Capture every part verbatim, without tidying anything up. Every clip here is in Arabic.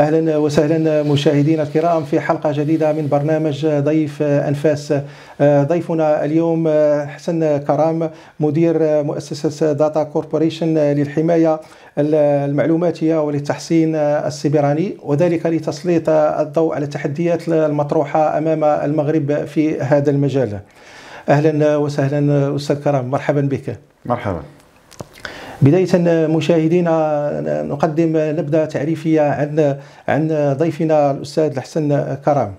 اهلا وسهلا مشاهدينا الكرام في حلقه جديده من برنامج ضيف انفاس. ضيفنا اليوم حسن كرام، مدير مؤسسه داتا كوربوريشن للحمايه المعلوماتيه وللتحسين السيبراني، وذلك لتسليط الضوء على التحديات المطروحه امام المغرب في هذا المجال. اهلا وسهلا استاذ كرام، مرحبا بك. مرحبا. بداية مشاهدينا نقدم نبذة تعريفية عن عن ضيفنا الأستاذ حسن كرام.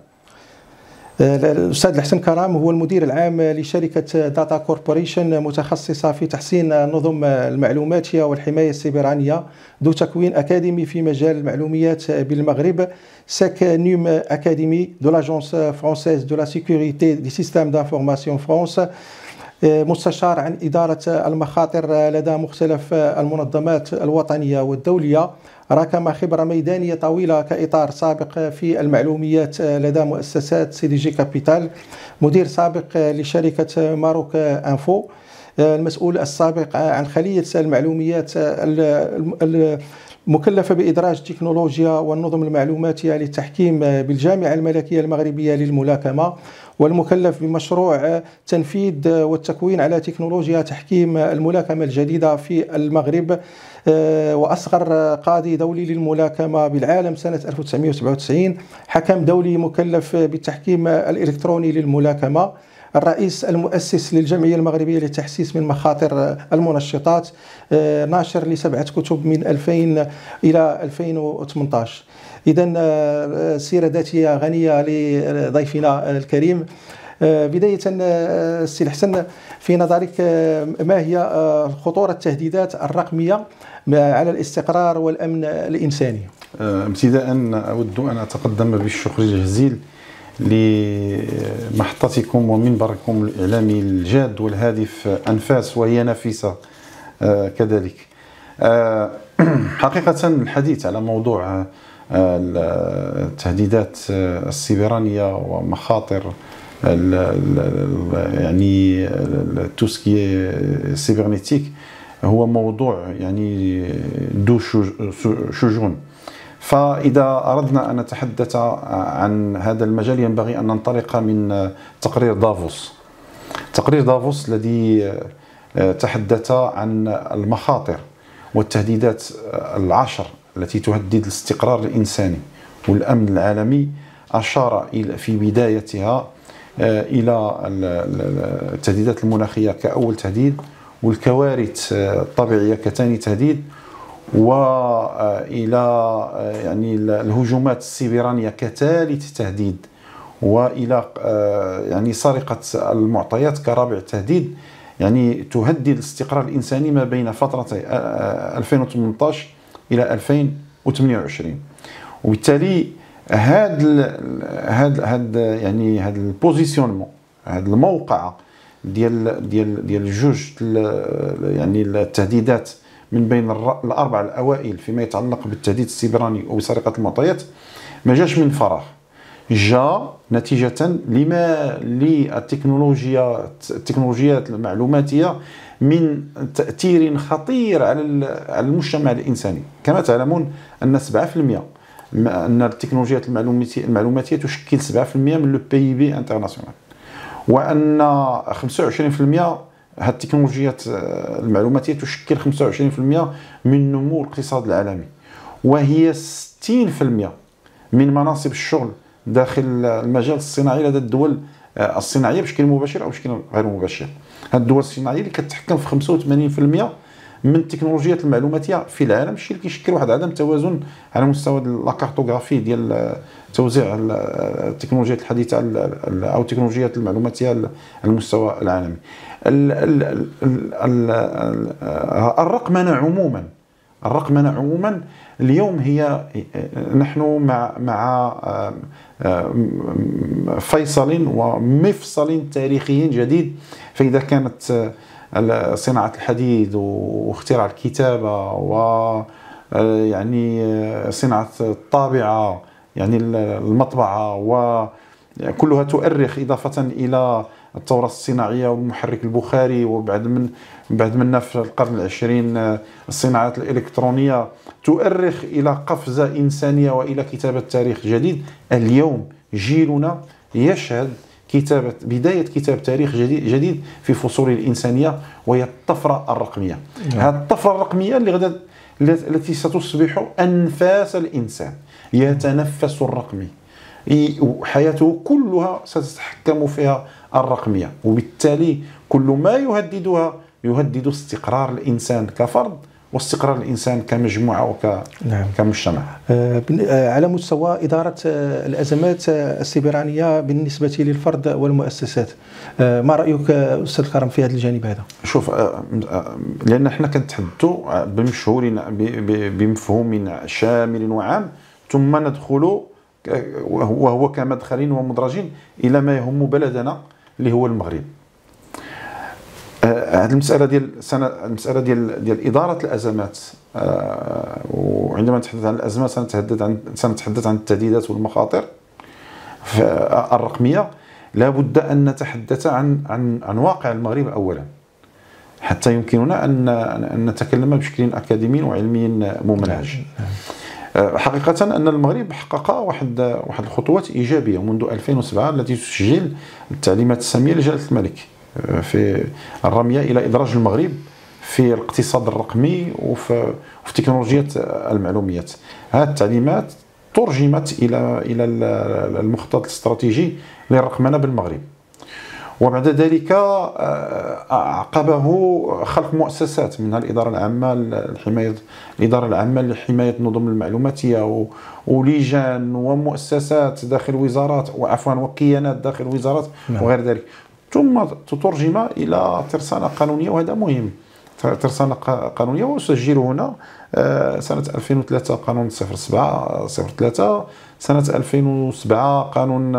الأستاذ حسن كرام هو المدير العام لشركة داتا كوربوريشن، متخصصة في تحسين النظم المعلوماتية والحماية السيبرانية، ذو تكوين أكاديمي في مجال المعلومات بالمغرب، ساك نيوم أكاديمي دو لاجونس فرونسيز دو لا سيكوريتي دي سيستام دانفورماسيون فرونس، مستشار عن إدارة المخاطر لدى مختلف المنظمات الوطنية والدولية، راكم خبرة ميدانية طويلة كإطار سابق في المعلوميات لدى مؤسسات سي دي جي كابيتال، مدير سابق لشركة ماروك أنفو، المسؤول السابق عن خلية المعلوميات مكلفة بإدراج تكنولوجيا والنظم المعلوماتية للتحكيم بالجامعة الملكية المغربية للملاكمة، والمكلف بمشروع تنفيذ والتكوين على تكنولوجيا تحكيم الملاكمة الجديدة في المغرب، وأصغر قاضي دولي للملاكمة بالعالم سنة ألف وتسعمئة وسبعة وتسعين، حكم دولي مكلف بالتحكيم الإلكتروني للملاكمة، الرئيس المؤسس للجمعية المغربية للتحسيس من مخاطر المنشطات، ناشر لسبعة كتب من ألفين إلى ألفين وثمانية عشر. إذن سيرة ذاتية غنية لضيفنا الكريم. بداية السي حسن، في نظرك ما هي خطورة التهديدات الرقمية على الاستقرار والأمن الإنساني؟ ابتداء أود أن أتقدم بالشكر الجزيل لمحطتكم ومنبركم الإعلامي الجاد والهادف أنفاس، وهي نفيسة كذلك. حقيقة الحديث على موضوع التهديدات السيبرانية ومخاطر يعني التوسكي سيبرنيتيك هو موضوع يعني ذو شجون، فإذا أردنا أن نتحدث عن هذا المجال ينبغي أن ننطلق من تقرير دافوس. تقرير دافوس الذي تحدث عن المخاطر والتهديدات العشر التي تهدد الاستقرار الإنساني والأمن العالمي، أشار في بدايتها إلى التهديدات المناخية كأول تهديد، والكوارث الطبيعية كثاني تهديد، وإلى يعني الهجومات السيبرانية كثالث تهديد، وإلى يعني سرقة المعطيات كرابع تهديد، يعني تهدد الاستقرار الإنساني ما بين فترة ألفين وثمانية عشر إلى ألفين وثمانية وعشرين. وبالتالي هذا هذا هذا يعني هذا البوزيسيونمون، هذا الموقعة ديال ديال ديال جوج يعني التهديدات من بين الأربع الأوائل فيما يتعلق بالتهديد السيبراني وبسرقة المعطيات، ما جاش من فراغ، جاء نتيجة لما للتكنولوجيا التكنولوجيات المعلوماتية من تأثير خطير على المجتمع الإنساني. كما تعلمون أن سبعة بالمئة أن التكنولوجيات المعلوماتية تشكل سبعة بالمئة من لو بي بي انترناسيونال، وأن خمسة وعشرين بالمئة هذه التكنولوجيات المعلوماتية تشكل خمسة وعشرين بالمئة من نمو الاقتصاد العالمي، وهي ستين بالمئة من مناصب الشغل داخل المجال الصناعي لدى الدول الصناعية بشكل مباشر أو بشكل غير مباشر. هذه الدول الصناعية اللي كتحكم في خمسة وثمانين بالمئة من التكنولوجيات المعلوماتية في العالم، الشيء اللي كيشكل واحد عدم توازن على مستوى الكارتوغرافي ديال توزيع التكنولوجيات الحديثة أو التكنولوجيات المعلوماتية على المستوى العالمي. الرقمنة عموما الرقمنة عموما اليوم هي نحن مع مع فيصل ومفصل تاريخي جديد. فإذا كانت صناعة الحديد واختراع الكتابة ويعني صناعة الطابعة يعني المطبعة وكلها تؤرخ إضافة إلى الثوره الصناعيه والمحرك البخاري، وبعد من بعد منا في القرن العشرين الصناعات الالكترونيه تؤرخ الى قفزه انسانيه والى كتابه تاريخ جديد. اليوم جيلنا يشهد كتابه بدايه كتاب تاريخ جديد جديد في فصول الانسانيه، وهي الطفره الرقميه. هذه الطفره الرقميه اللي غدا التي ستصبح انفاس الانسان، يتنفس الرقمي، حياته كلها ستتحكم فيها الرقمية، وبالتالي كل ما يهددها يهدد استقرار الإنسان كفرد واستقرار الإنسان كمجموعة وكمجتمع. نعم. على مستوى إدارة الأزمات السيبرانية بالنسبة للفرد والمؤسسات، ما رأيك أستاذ كرم في هذا الجانب هذا؟ شوف، لأن احنا كنتحدثوا بمشهورنا بمفهوم شامل وعام، ثم ندخل وهو كمدخلين ومدرجين الى ما يهم بلدنا اللي هو المغرب. هذه المساله ديال المساله ديال ديال اداره الازمات، وعندما نتحدث عن الازمات سنتحدث عن سنتحدث عن التهديدات والمخاطر الرقميه. لا بد ان نتحدث عن عن عن واقع المغرب اولا، حتى يمكننا ان ان نتكلم بشكل اكاديمي وعلمي ممنهج. حقيقة أن المغرب حقق واحد واحد الخطوات إيجابية منذ ألفين وسبعة التي تسجل التعليمات السامية لجلالة الملك في الرمية إلى إدراج المغرب في الاقتصاد الرقمي وفي تكنولوجية المعلومات. هذه التعليمات ترجمت إلى إلى المخطط الاستراتيجي للرقمنة بالمغرب، وبعد ذلك عقبه خلق مؤسسات منها الإدارة العامة لحماية الإدارة العامة لحماية النظم المعلوماتية، ولجان ومؤسسات داخل وزارات وعفوا وكيانات داخل وزارات وغير ذلك، ثم تترجم إلى ترسانة قانونية، وهذا مهم. ترسانة قانونية وسجل هنا سنة ألفين وثلاثة قانون صفر سبعة صفر ثلاثة، سنة ألفين وسبعة قانون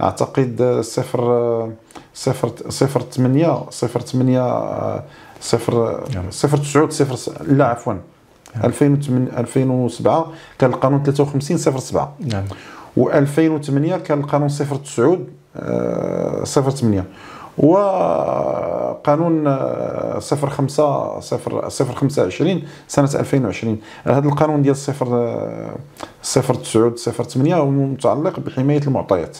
اعتقد صفر صفر صفر ثمانية صفر ثمانية صفر صفر تسعة صفر لا عفوا ألفين وسبعة كان القانون ثلاثة وخمسين صفر سبعة، و2008 كان القانون صفر تسعة صفر ثمانية، وقانون صفر خمسة صفر صفر خمسة عشرين سنة ألفين وعشرين. هذا القانون ديال صفر صفر تسعة صفر ثمانية هو متعلق بحماية المعطيات،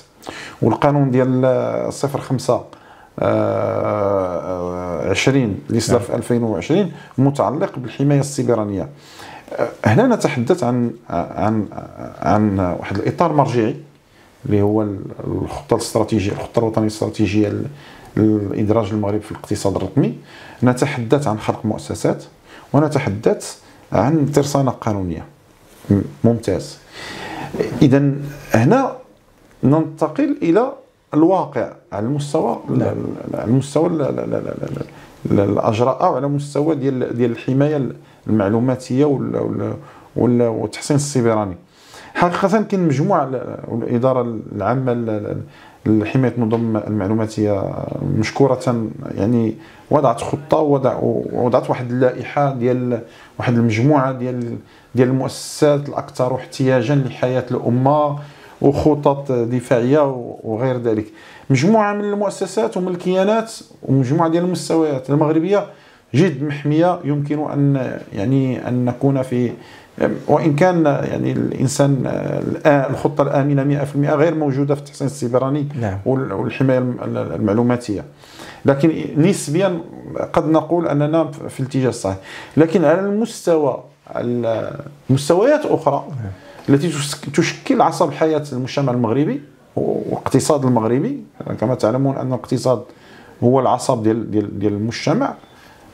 والقانون ديال صفر خمسة عشرين اللي صدر في ألفين وعشرين متعلق بالحماية السيبرانية. هنا نتحدث عن عن عن واحد الإطار مرجعي اللي هو الخطة الاستراتيجية الخطة الوطنية الاستراتيجية لإدراج المغرب في الاقتصاد الرقمي. نتحدث عن خلق مؤسسات، ونتحدث عن ترسانة قانونية. ممتاز. إذا هنا ننتقل الى الواقع على المستوى على المستوى الاجراء وعلى مستوى ديال ديال الحمايه المعلوماتيه والتحصين السيبراني. حقيقه كاين مجموعه الاداره العامه لحمايه النظم المعلوماتيه مشكوره، يعني وضعت خطه ووضعت واحد اللائحه ديال واحد المجموعه ديال ديال المؤسسات الاكثر احتياجا لحياه الامه وخطط دفاعيه وغير ذلك. مجموعه من المؤسسات ومن الكيانات ومجموعه ديال المستويات المغربيه جد محميه، يمكن ان يعني ان نكون في، وان كان يعني الانسان الخطه الامنه مئة بالمئة غير موجوده في التحصين السيبراني والحمايه المعلوماتيه، لكن نسبيا قد نقول اننا في الاتجاه الصحيح. لكن على المستوى على مستويات اخرى التي تشكل عصب حياة المجتمع المغربي والاقتصاد المغربي، كما تعلمون أن الاقتصاد هو العصب ديال ديال ديال المجتمع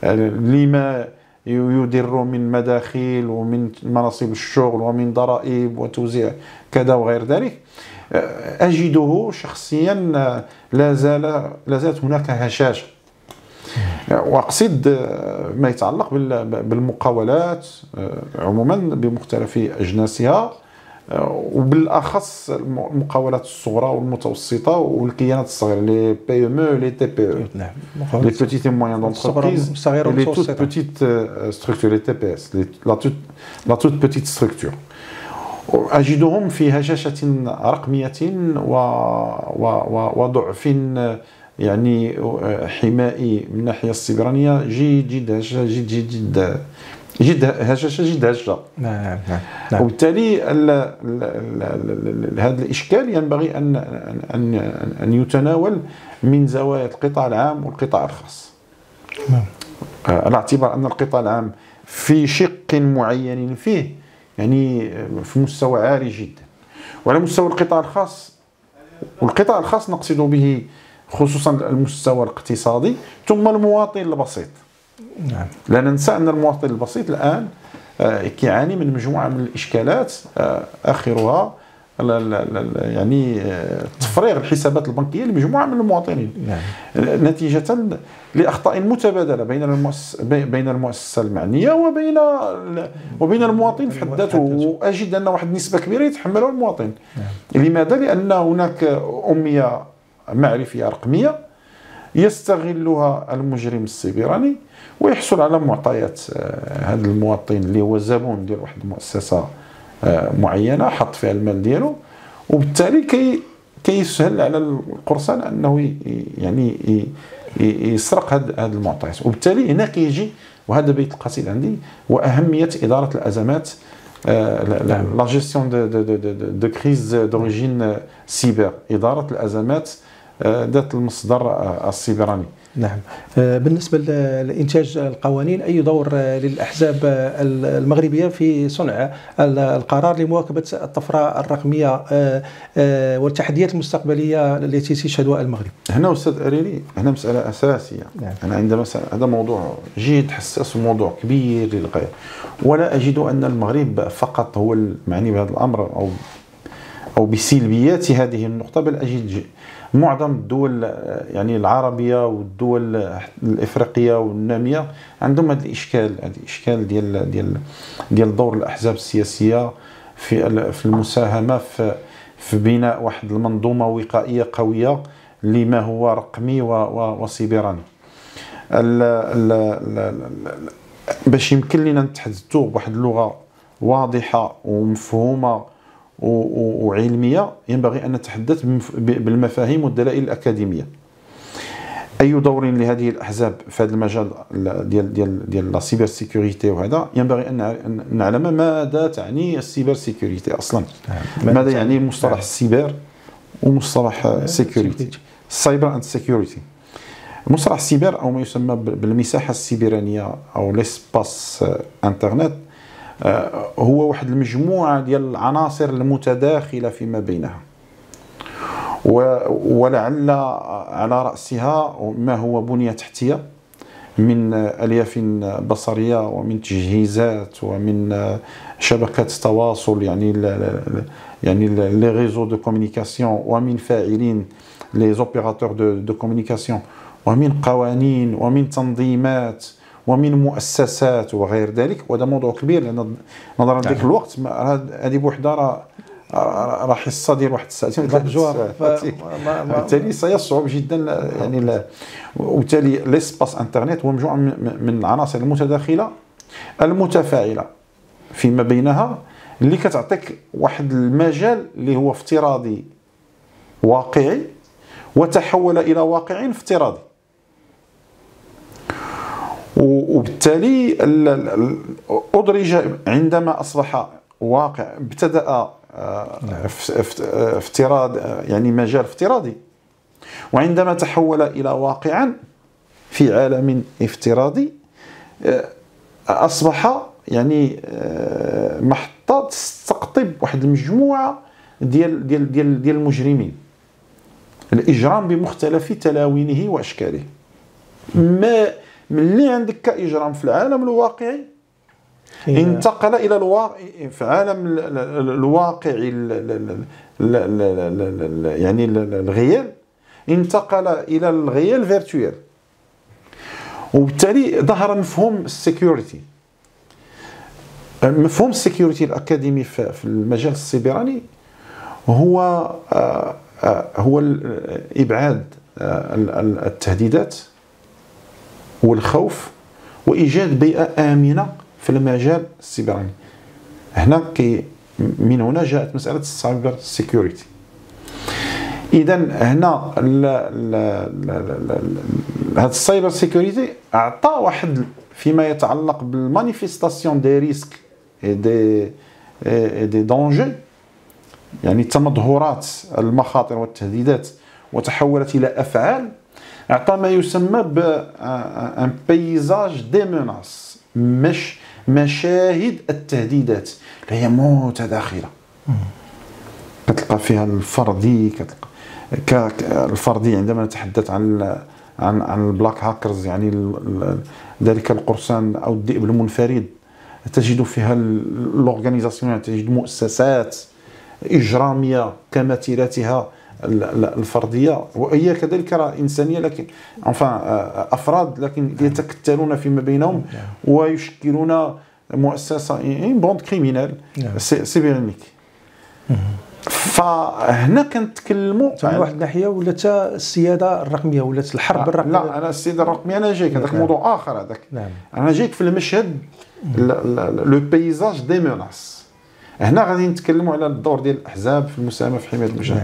لما يدر من مداخيل ومن مناصب الشغل ومن ضرائب وتوزيع كذا وغير ذلك. أجده شخصيا لا زال لا زالت هناك هشاشة، وأقصد ما يتعلق بالمقاولات عموما بمختلف أجناسها، وبالأخص المقاولات الصغرى والمتوسطة والكيانات الصغيرة، لي بي ام او لي تي بي او، لي بوتيت اي موان دونتربريز، لي توت بوتيت ستركتور، لي تي بي اس، لا توت بوتيت ستركتور. أجدهم في هشاشة رقمية وضعف يعني حمائي من الناحيه السيبرانيه جيد جد هشاشه جد جد جد جد هشاشه جد هشه. نعم نعم. وبالتالي هذا الاشكال ينبغي ان ان ان يتناول من زوايا القطاع العام والقطاع الخاص. نعم. على اعتبار ان القطاع العام في شق معين فيه يعني في مستوى عالي جدا، وعلى مستوى القطاع الخاص، والقطاع الخاص نقصد به خصوصا المستوى الاقتصادي ثم المواطن البسيط. نعم. لا ننسى ان المواطن البسيط الان كيعاني من مجموعه من الاشكالات اخرها يعني تفريغ الحسابات البنكيه لمجموعه من المواطنين. نعم. نتيجه لاخطاء متبادله بين المؤسسه بين المؤسسه المعنيه وبين وبين المواطن في حد ذاته، واجد ان واحد النسبه كبيره يتحملها المواطن. نعم. لماذا؟ لان هناك اميه معرفيه رقميه يستغلها المجرم السيبراني ويحصل على معطيات هذا المواطن اللي هو زبون ديال واحد المؤسسه معينه حط فيها المال ديالو، وبالتالي كي كيسهل على القرصان انه يعني يسرق هاد هاد المعطيات، وبالتالي هنا كيجي وهذا بيت القصيد عندي واهميه اداره الازمات لا جيستيون دو دو دو كريز دوريجين سيبر، اداره الازمات ذات المصدر السيبراني. نعم. بالنسبة لإنتاج القوانين، أي دور للأحزاب المغربية في صنع القرار لمواكبة الطفرة الرقمية والتحديات المستقبلية التي تشهدها المغرب؟ هنا أستاذ أريلي هنا مسألة أساسية. نعم. أنا عندما هذا موضوع جيد حساس وموضوع كبير للغاية، ولا أجد أن المغرب فقط هو المعني بهذا الأمر أو أو بسلبيات هذه النقطة، بل أجد معظم الدول يعني العربية والدول الإفريقية والنامية عندهم هذا الإشكال، هذا الإشكال ديال ديال ديال دور الأحزاب السياسية في في المساهمة في في بناء واحد المنظومة وقائية قوية لما هو رقمي وسيبراني. باش يمكن لنا نتحدثوا بواحد اللغة واضحة ومفهومة وعلمية ينبغي أن نتحدث بالمفاهيم والدلائل الأكاديمية. أي دور لهذه الأحزاب في هذا المجال ديال ديال ديال السيبر سيكوريتي، وهذا ينبغي أن نعلم ماذا تعني السيبر سيكوريتي أصلا، ماذا يعني مصطلح السيبر ومصطلح سيكوريتي، سايبر أند سيكوريتي. مصطلح السيبر أو ما يسمى بالمساحة السيبرانية أو ليسباس انترنت هو واحد المجموعة ديال العناصر المتداخلة فيما بينها، ولعل على رأسها ما هو بنية تحتية من ألياف بصرية ومن تجهيزات ومن شبكات تواصل يعني يعني لي ريزو دو كومونيكاسيون، ومن فاعلين لي زوبيراتور دو كومونيكاسيون، ومن قوانين ومن تنظيمات ومن مؤسسات وغير ذلك. وهذا موضوع كبير لان نظرا لذاك الوقت هذه بوحده راه راه حصه ديال واحد الساعتين ثلاث ساعات، بالتالي سيصعب جدا يعني. وبالتالي ليسباس انترنت هو مجموعه من العناصر المتداخله المتفاعله فيما بينها اللي كتعطيك واحد المجال اللي هو افتراضي واقعي وتحول الى واقع افتراضي، وبالتالي أدرج عندما أصبح واقع ابتدأ افتراض يعني مجال افتراضي، وعندما تحول إلى واقعا في عالم افتراضي أصبح يعني محطة تستقطب واحد المجموعة ديال ديال ديال ديال المجرمين، الإجرام بمختلف تلاوينه وأشكاله. ما ملي عندك كاجرام في العالم الواقعي انتقل الى الواقع في عالم الواقعي يعني الغيال، انتقل الى الغيال فيرتوال، وبالتالي ظهر مفهوم السيكيورتي. مفهوم السيكيورتي الاكاديمي في المجال السيبراني هو هو ابعاد التهديدات والخوف وايجاد بيئه امنه في المجال السيبراني. هنا كي من هنا جاءت مساله السايبر سيكيورتي. اذا هنا هذا السايبر سيكوريتي اعطى واحد فيما يتعلق بالمانيفيستاسيون دي ريسك دي دي دونجي، يعني تمظهرات المخاطر والتهديدات، وتحولت الى افعال. اعطى ما يسمى ب ان بيزاج دي مناس، مش مشاهد التهديدات اللي هي متداخله، كتلقى فيها الفردي، كتلقى الفردي عندما نتحدث عن عن عن البلاك هاكرز، يعني ذلك القرصان او الذئب المنفرد، تجد فيها الاورغانيزاسيون، تجد مؤسسات اجراميه كمثيلاتها الفرديه، وهي كذلك راه انسانيه، لكن انفان افراد، لكن يتكتلون فيما بينهم ويشكلون مؤسسه بوند كريمينال سيبرنيك. فهنا كنتكلموا من واحد الناحيه ولات السياده الرقميه، ولات الحرب الرقميه. لا انا السياده الرقميه انا جايك هذاك موضوع اخر، هذاك انا جايك في المشهد لو بيزاج دي مناس. هنا غادي نتكلموا على الدور ديال الاحزاب في المساهمه في حمايه المجتمع.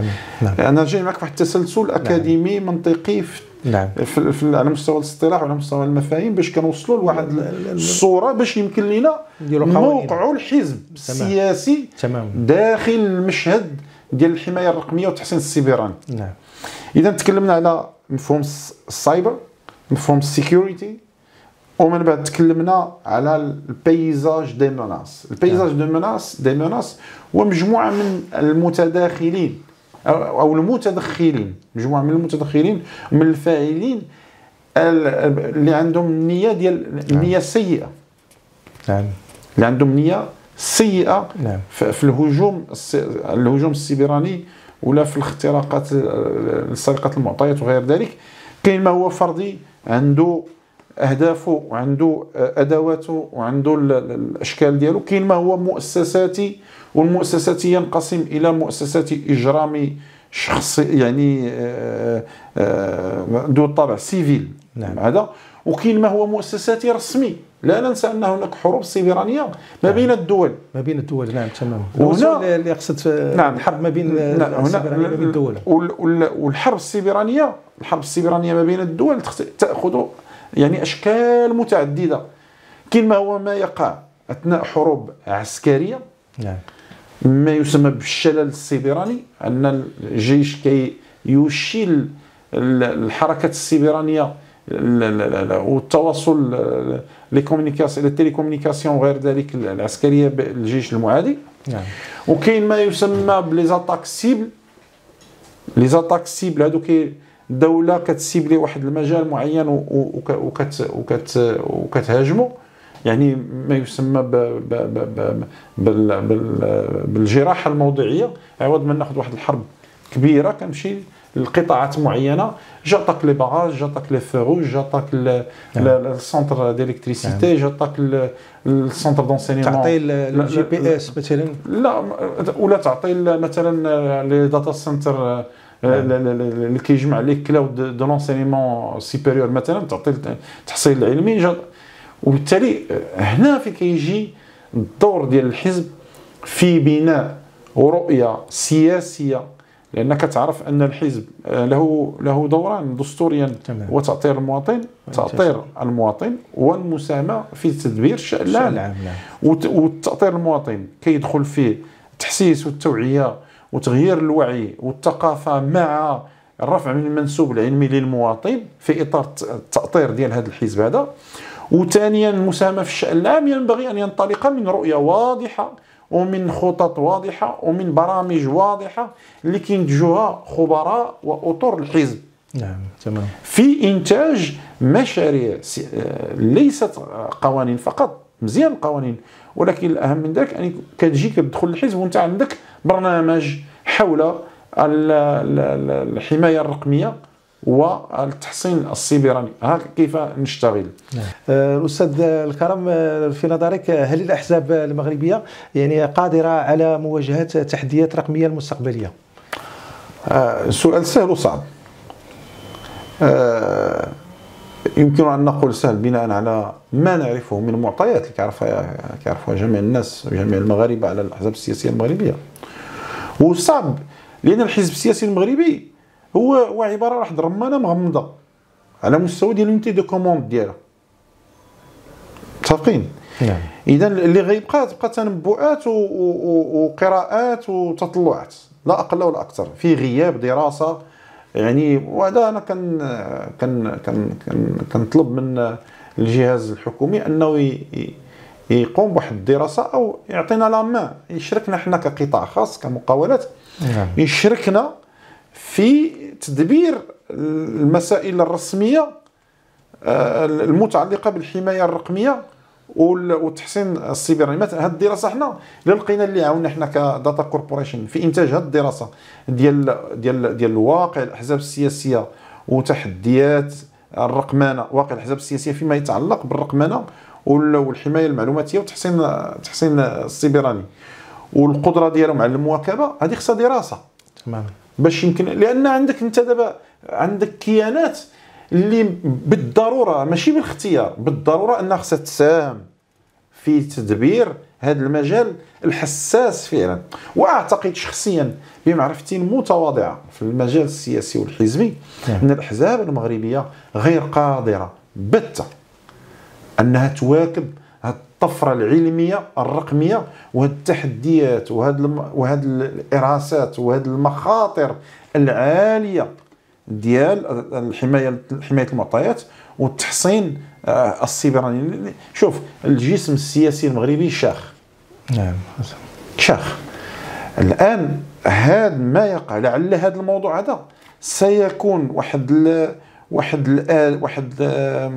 انا جاي معك في واحد التسلسل اكاديمي منطقي في نعم في في على مستوى الاصطلاح وعلى مستوى المفاهيم، باش كنوصلوا لواحد الصوره باش يمكن لنا نوقعوا الحزب السياسي داخل المشهد ديال الحمايه الرقميه وتحسين السيبراني. نعم. اذا تكلمنا على مفهوم السايبر، مفهوم السيكوريتي، ومن بعد تكلمنا على البيزاج دي مناس. البيزاج دي مناس دي مناس هو مجموعه من المتداخلين او المتدخلين، مجموعه من المتدخلين ومن الفاعلين اللي عندهم النيه ديال النيه السيئه، نعم، اللي عندهم نيه سيئه في الهجوم الهجوم السيبراني ولا في الاختراقات، سرقه المعطيات وغير ذلك. كاين ما هو فردي، عنده اهدافه وعنده ادواته وعنده الاشكال ديالو. كاين ما هو مؤسساتي، والمؤسساتي ينقسم الى مؤسساتي اجرامي شخصي، يعني ذو طابع سيفيل، نعم هذا. وكاين ما هو مؤسساتي رسمي، لا ننسى ان هناك حروب سيبرانيه ما بين الدول، ما بين الدول، نعم تماما. وهنا اللي قصدت الحرب ما بين السيبرانيه ما بين الدول، والحرب السيبرانيه الحرب السيبرانيه ما بين الدول تاخذ يعني اشكال متعدده. كاين ما هو ما يقع اثناء حروب عسكريه، نعم، ما يسمى بالشلل السيبراني، ان الجيش كي يشيل الحركات السيبرانيه والتواصل لي كومونيكاسيون التليكومونيكاسيون وغير ذلك العسكريه بالجيش المعادي. نعم. وكاين ما يسمى بلي زاتاك سيبل. لي زاتاك سيبل هادو كي دوله كتسيبلي واحد المجال معين وكت وكت وكتهاجمو، يعني ما يسمى ب ب ب بالجراحه الموضعيه. عوض ما ناخذ واحد الحرب كبيره كنمشي لقطاعات معينه، جاتاك لي باراج، جاتاك لي فيروج، جاتاك السونتر ديليكتريسيتي، جاتاك السونتر دونسينيمون، تعطي الجي بي اس مثلا، لا ولا تعطي مثلا لي داتا سنتر اللي كيجمع ليك كلاود دو لونسينيمون سوبيريور مثلا، تعطي التحصيل العلمي. وبالتالي هنا في كيجي الدور ديال الحزب في بناء رؤيه سياسيه، لان كتعرف ان الحزب له له دورا دستوريا، هو تعطير المواطن، تعطير المواطن والمساهمه في تدبير الشان العام. والتعطير المواطن كيدخل فيه التحسيس والتوعيه وتغيير الوعي والثقافه مع الرفع من المنسوب العلمي للمواطن في اطار التاطير ديال هذا الحزب هذا. وثانيا المساهمه في الشان العام ينبغي ان ينطلق من رؤيه واضحه ومن خطط واضحه ومن برامج واضحه اللي كينتجوها خبراء واطر الحزب، نعم تمام، في انتاج مشاريع ليست قوانين فقط. مزيان القوانين، ولكن الاهم من ذلك ان كتجي كتدخل الحزب وانت عندك برنامج حول الحمايه الرقميه والتحصين السيبراني. ها كيف نشتغل. الاستاذ الكرام، في نظرك هل الاحزاب المغربيه يعني قادره على مواجهه تحديات رقميه المستقبليه؟ آه سؤال سهل وصعب. آه يمكن ان نقول سهل بناء على ما نعرفه من معطيات اللي كيعرفها كيعرفوها جميع الناس وجميع المغاربه على الاحزاب السياسيه المغربيه. وصعب لان الحزب السياسي المغربي هو هو عباره على واحد الرمانه مغمضه على مستوى ديال لونتي دو كوموند ديالها. متفقين؟ نعم. اذا اللي غيبقى تبقى تنبؤات وقراءات وتطلعات لا اقل ولا اكثر، في غياب دراسه يعني. وهذا انا كن كن كن كنطلب من الجهاز الحكومي انه يقوم بواحد الدراسه او يعطينا لا مان، يشركنا حنا كقطاع خاص كمقاولات، نعم. يشركنا في تدبير المسائل الرسميه المتعلقه بالحمايه الرقميه والتحسين السيبراني. مثلا هذه الدراسه حنا اللي لقينا اللي عاوننا حنا كداتا كوربوريشن في انتاج هذه الدراسه ديال ديال ديال الواقع الاحزاب السياسيه وتحديات الرقمنه، واقع الاحزاب السياسيه فيما يتعلق بالرقمنه والحمايه المعلوماتيه وتحسين التحسين السيبراني والقدره ديالهم على المواكبه. هذه خصها دراسه تماما باش يمكن، لان عندك انت دابا عندك كيانات اللي بالضروره ماشي بالاختيار، بالضروره انها خصها تساهم في تدبير هذا المجال الحساس فعلا. واعتقد شخصيا بمعرفتي المتواضعه في المجال السياسي والحزبي ان الاحزاب المغربيه غير قادره بته انها تواكب هذه الطفره العلميه الرقميه وهذه التحديات وهذه وهذه الارهاصات وهذه المخاطر العاليه ديال الحمايه حمايه المعطيات والتحصين السيبراني. شوف الجسم السياسي المغربي شاخ، نعم شاخ الان. هذا ما يقع لعل هذا الموضوع هذا سيكون واحد ال واحد ال واحد ال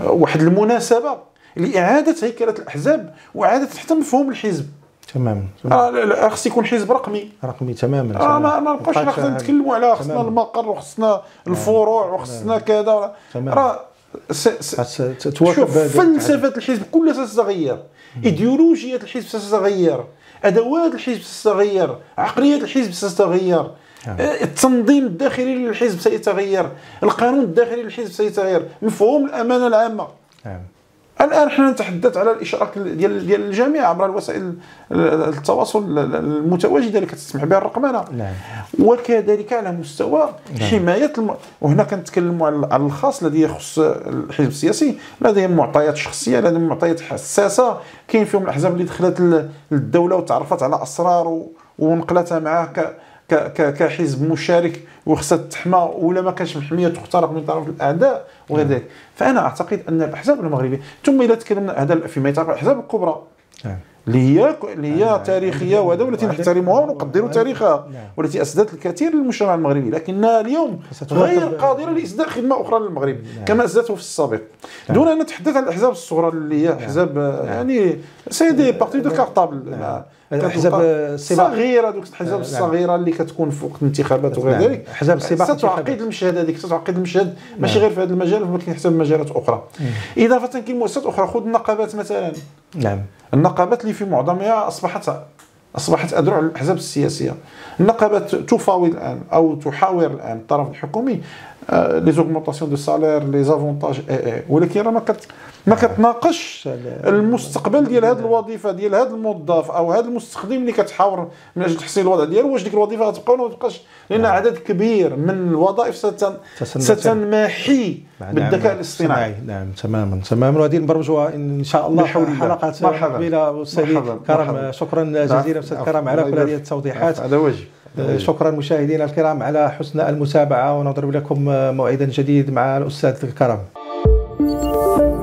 واحد المناسبه لاعاده هيكله الاحزاب واعاده حتى مفهوم الحزب. تماما. راه خص يكون حزب رقمي. رقمي تماما. راه ما نبقاوش خصنا نتكلموا على خصنا المقر وخصنا الفروع وخصنا كذا. راه شوف فلسفه الحزب كلها ستتغير، ايديولوجيه الحزب ستتغير، ادوات الحزب ستتغير، عقليه الحزب ستتغير، التنظيم الداخلي للحزب سيتغير، القانون الداخلي للحزب سيتغير، مفهوم الامانه العامه. نعم. الان حنا نتحدث على الاشراك ديال ديال الجميع عبر الوسائل التواصل المتواجده اللي كتسمح بها الرقمنه، وكذلك على مستوى حمايه الم... وهنا كنتكلموا على الخاص الذي يخص الحزب السياسي. لديهم معطيات شخصيه، لديهم معطيات حساسه، كاين فيهم الاحزاب اللي دخلت للدوله وتعرفت على اسرار ونقلتها معها ك... ك... كحزب مشارك وخصها تحمى، ولا ما كانش محميه تخترق من طرف الاعداء وغير ذلك. فانا اعتقد ان الاحزاب المغربيه، ثم اذا تكلمنا هذا فيما يتعلق بالاحزاب الكبرى اللي هي اللي هي تاريخيه وهذا، والتي نحترمها ونقدر تاريخها والتي اسدت الكثير للمجتمع المغربي، لكنها اليوم غير قادره لاسداء خدمه اخرى للمغرب كما اسدته في السابق، دون ان نتحدث عن الاحزاب الصغرى اللي هي احزاب يعني سي دي بارتي دو كارطابل، الاحزاب صغيره، دوك الاحزاب الصغيره اللي كتكون في وقت الانتخابات وغير ذلك. احزاب السباق ستعقد المشهد، هذيك ستعقد المشهد ماشي غير في هذا المجال ولكن حتى في مجالات اخرى. اضافه كاين مؤسسات اخرى، خذ النقابات مثلا. نعم. النقابات اللي في معظمها اصبحت اصبحت ادرع الاحزاب السياسيه. النقابات تفاوض الان او تحاور الان الطرف الحكومي لي زوغمونطاسيون دو سالير لي زافونتاج، ولكن راه ما كت ما كتناقش المستقبل ديال هذه الوظيفه ديال هذا الموظف او هذا المستخدم اللي كتحاور من اجل تحسين الوضع ديالو، واش ديك الوظيفه غتبقى ولا ما تبقاش، لان عدد كبير من الوظائف ستن ستنمحي بالذكاء الاصطناعي. نعم تماما تماما. وغادي نبرمجوها ان شاء الله حلقات قبيله. استاذ كرم شكرا جزيلا استاذ كرم على كل هذه التوضيحات. هذا واجب. شكرا مشاهدينا الكرام على حسن المتابعه، ونضرب لكم موعدا جديد مع الاستاذ كرم.